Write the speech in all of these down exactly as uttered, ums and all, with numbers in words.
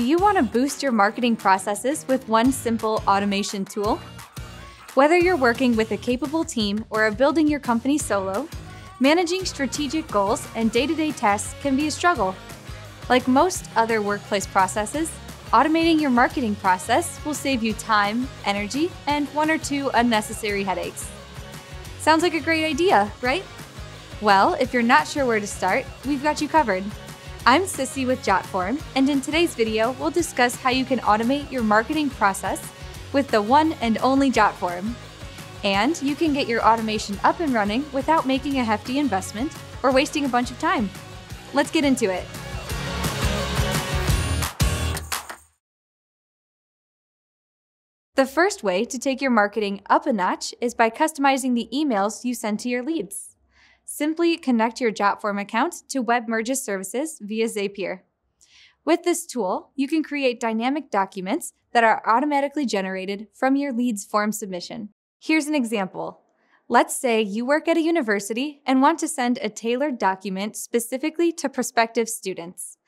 Do you want to boost your marketing processes with one simple automation tool? Whether you're working with a capable team or are building your company solo, managing strategic goals and day-to-day tasks can be a struggle. Like most other workplace processes, automating your marketing process will save you time, energy, and one or two unnecessary headaches. Sounds like a great idea, right? Well, if you're not sure where to start, we've got you covered. I'm Sissy with Jotform, and in today's video, we'll discuss how you can automate your marketing process with the one and only Jotform. And you can get your automation up and running without making a hefty investment or wasting a bunch of time. Let's get into it. The first way to take your marketing up a notch is by customizing the emails you send to your leads. Simply connect your Jotform account to WebMerge's services via Zapier. With this tool, you can create dynamic documents that are automatically generated from your leads form submission. Here's an example. Let's say you work at a university and want to send a tailored document specifically to prospective students.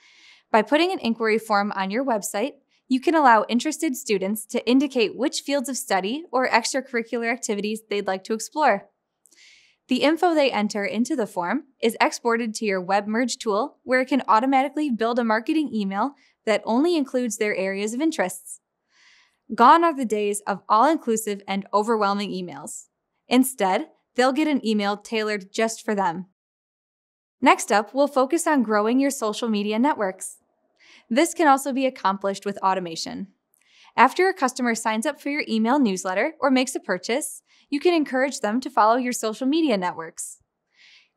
By putting an inquiry form on your website, you can allow interested students to indicate which fields of study or extracurricular activities they'd like to explore. The info they enter into the form is exported to your WebMerge tool, where it can automatically build a marketing email that only includes their areas of interests. Gone are the days of all-inclusive and overwhelming emails. Instead, they'll get an email tailored just for them. Next up, we'll focus on growing your social media networks. This can also be accomplished with automation. After a customer signs up for your email newsletter or makes a purchase, you can encourage them to follow your social media networks.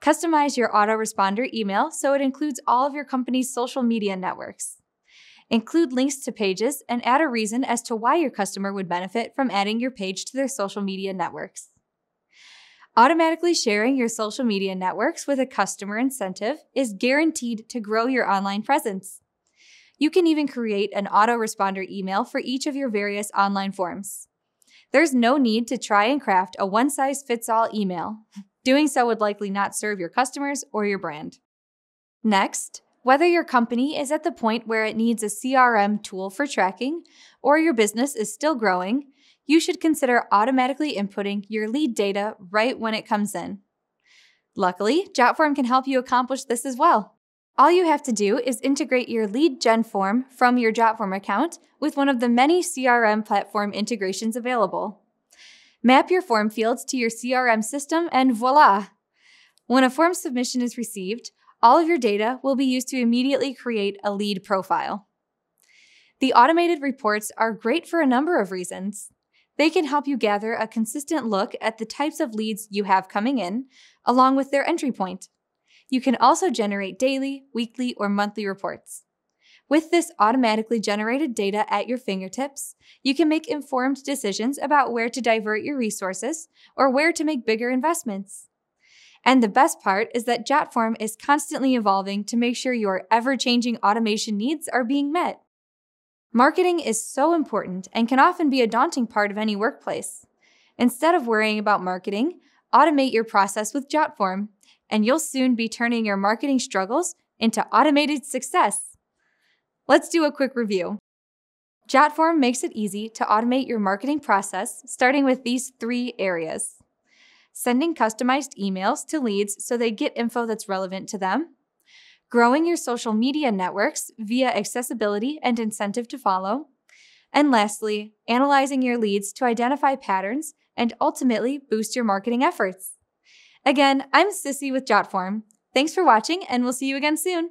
Customize your autoresponder email so it includes all of your company's social media networks. Include links to pages and add a reason as to why your customer would benefit from adding your page to their social media networks. Automatically sharing your social media networks with a customer incentive is guaranteed to grow your online presence. You can even create an autoresponder email for each of your various online forms. There's no need to try and craft a one-size-fits-all email. Doing so would likely not serve your customers or your brand. Next, whether your company is at the point where it needs a C R M tool for tracking, or your business is still growing, you should consider automatically inputting your lead data right when it comes in. Luckily, Jotform can help you accomplish this as well. All you have to do is integrate your lead gen form from your Jotform account with one of the many C R M platform integrations available. Map your form fields to your C R M system and voila! When a form submission is received, all of your data will be used to immediately create a lead profile. The automated reports are great for a number of reasons. They can help you gather a consistent look at the types of leads you have coming in, along with their entry point. You can also generate daily, weekly, or monthly reports. With this automatically generated data at your fingertips, you can make informed decisions about where to divert your resources or where to make bigger investments. And the best part is that Jotform is constantly evolving to make sure your ever-changing automation needs are being met. Marketing is so important and can often be a daunting part of any workplace. Instead of worrying about marketing, automate your process with Jotform, and you'll soon be turning your marketing struggles into automated success. Let's do a quick review. Jotform makes it easy to automate your marketing process, starting with these three areas: sending customized emails to leads so they get info that's relevant to them, growing your social media networks via accessibility and incentive to follow, and lastly, analyzing your leads to identify patterns and ultimately boost your marketing efforts. Again, I'm Sissy with Jotform. Thanks for watching, and we'll see you again soon.